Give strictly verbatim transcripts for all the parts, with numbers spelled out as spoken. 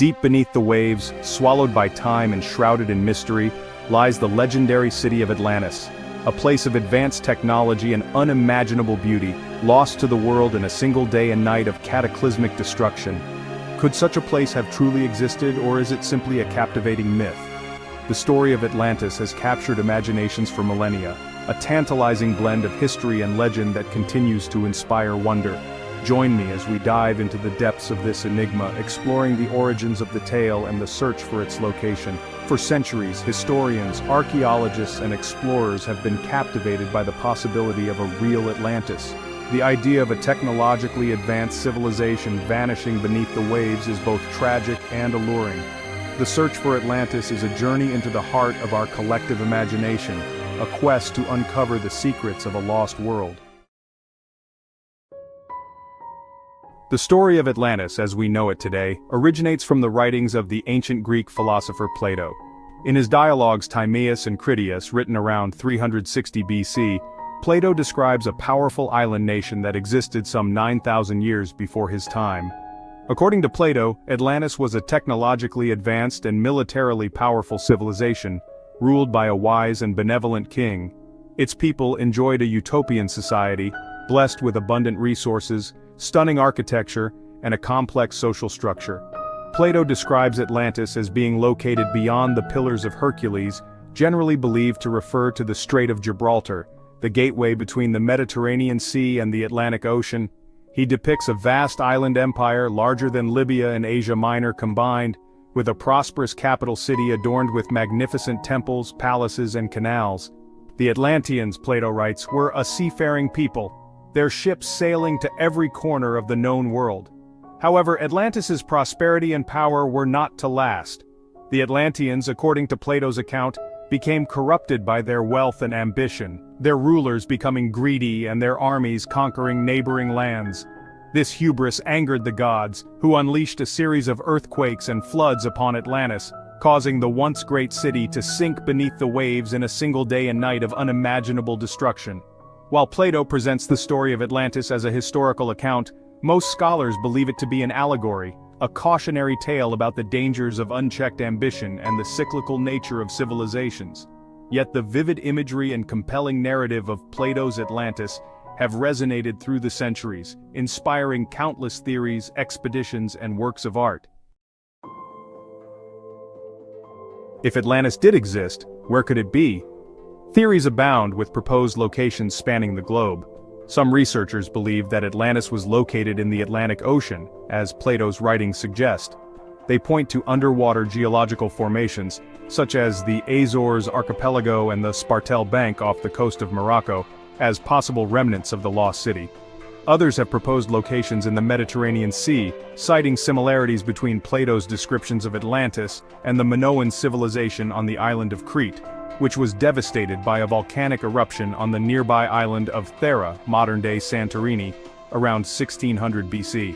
Deep beneath the waves, swallowed by time and shrouded in mystery, lies the legendary city of Atlantis, a place of advanced technology and unimaginable beauty, lost to the world in a single day and night of cataclysmic destruction. Could such a place have truly existed, or is it simply a captivating myth? The story of Atlantis has captured imaginations for millennia, a tantalizing blend of history and legend that continues to inspire wonder. Join me as we dive into the depths of this enigma, exploring the origins of the tale and the search for its location. For centuries, historians, archaeologists, and explorers have been captivated by the possibility of a real Atlantis. The idea of a technologically advanced civilization vanishing beneath the waves is both tragic and alluring. The search for Atlantis is a journey into the heart of our collective imagination, a quest to uncover the secrets of a lost world. The story of Atlantis as we know it today originates from the writings of the ancient Greek philosopher Plato. In his dialogues Timaeus and Critias, written around three hundred sixty B C, Plato describes a powerful island nation that existed some nine thousand years before his time. According to Plato, Atlantis was a technologically advanced and militarily powerful civilization, ruled by a wise and benevolent king. Its people enjoyed a utopian society, blessed with abundant resources, stunning architecture, and a complex social structure. Plato describes Atlantis as being located beyond the Pillars of Hercules, generally believed to refer to the Strait of Gibraltar, the gateway between the Mediterranean Sea and the Atlantic Ocean. He depicts a vast island empire larger than Libya and Asia Minor combined, with a prosperous capital city adorned with magnificent temples, palaces, and canals. The Atlanteans, Plato writes, were a seafaring people, their ships sailing to every corner of the known world. However, Atlantis's prosperity and power were not to last. The Atlanteans, according to Plato's account, became corrupted by their wealth and ambition, their rulers becoming greedy and their armies conquering neighboring lands. This hubris angered the gods, who unleashed a series of earthquakes and floods upon Atlantis, causing the once great city to sink beneath the waves in a single day and night of unimaginable destruction. While Plato presents the story of Atlantis as a historical account, most scholars believe it to be an allegory, a cautionary tale about the dangers of unchecked ambition and the cyclical nature of civilizations. Yet the vivid imagery and compelling narrative of Plato's Atlantis have resonated through the centuries, inspiring countless theories, expeditions, and works of art. If Atlantis did exist, where could it be? Theories abound, with proposed locations spanning the globe. Some researchers believe that Atlantis was located in the Atlantic Ocean, as Plato's writings suggest. They point to underwater geological formations, such as the Azores Archipelago and the Spartel Bank off the coast of Morocco, as possible remnants of the lost city. Others have proposed locations in the Mediterranean Sea, citing similarities between Plato's descriptions of Atlantis and the Minoan civilization on the island of Crete, which was devastated by a volcanic eruption on the nearby island of Thera, modern-day Santorini, around sixteen hundred B C.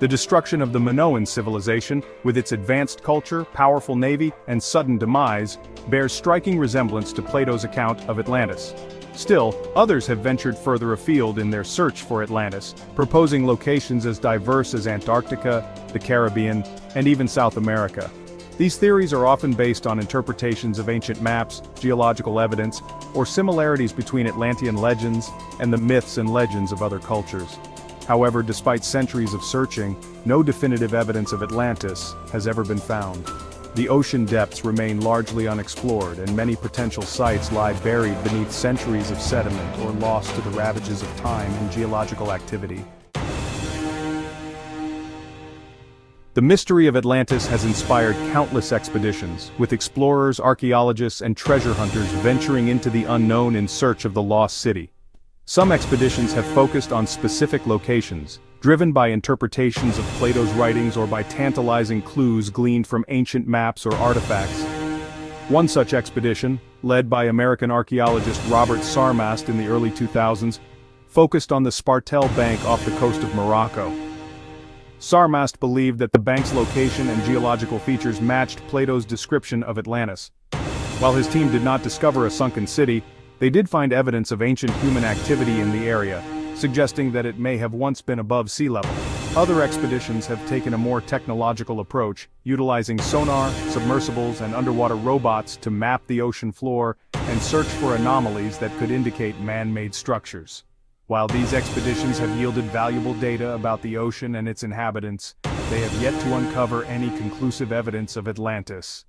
The destruction of the Minoan civilization, with its advanced culture, powerful navy, and sudden demise, bears striking resemblance to Plato's account of Atlantis. Still, others have ventured further afield in their search for Atlantis, proposing locations as diverse as Antarctica, the Caribbean, and even South America. These theories are often based on interpretations of ancient maps, geological evidence, or similarities between Atlantean legends and the myths and legends of other cultures. However, despite centuries of searching, no definitive evidence of Atlantis has ever been found. The ocean depths remain largely unexplored, and many potential sites lie buried beneath centuries of sediment or lost to the ravages of time and geological activity. The mystery of Atlantis has inspired countless expeditions, with explorers, archaeologists, and treasure hunters venturing into the unknown in search of the lost city. Some expeditions have focused on specific locations, driven by interpretations of Plato's writings or by tantalizing clues gleaned from ancient maps or artifacts. One such expedition, led by American archaeologist Robert Sarmast in the early two thousands, focused on the Spartel Bank off the coast of Morocco. Sarmast believed that the bank's location and geological features matched Plato's description of Atlantis. While his team did not discover a sunken city, they did find evidence of ancient human activity in the area, suggesting that it may have once been above sea level. Other expeditions have taken a more technological approach, utilizing sonar, submersibles, and underwater robots to map the ocean floor and search for anomalies that could indicate man-made structures. While these expeditions have yielded valuable data about the ocean and its inhabitants, they have yet to uncover any conclusive evidence of Atlantis.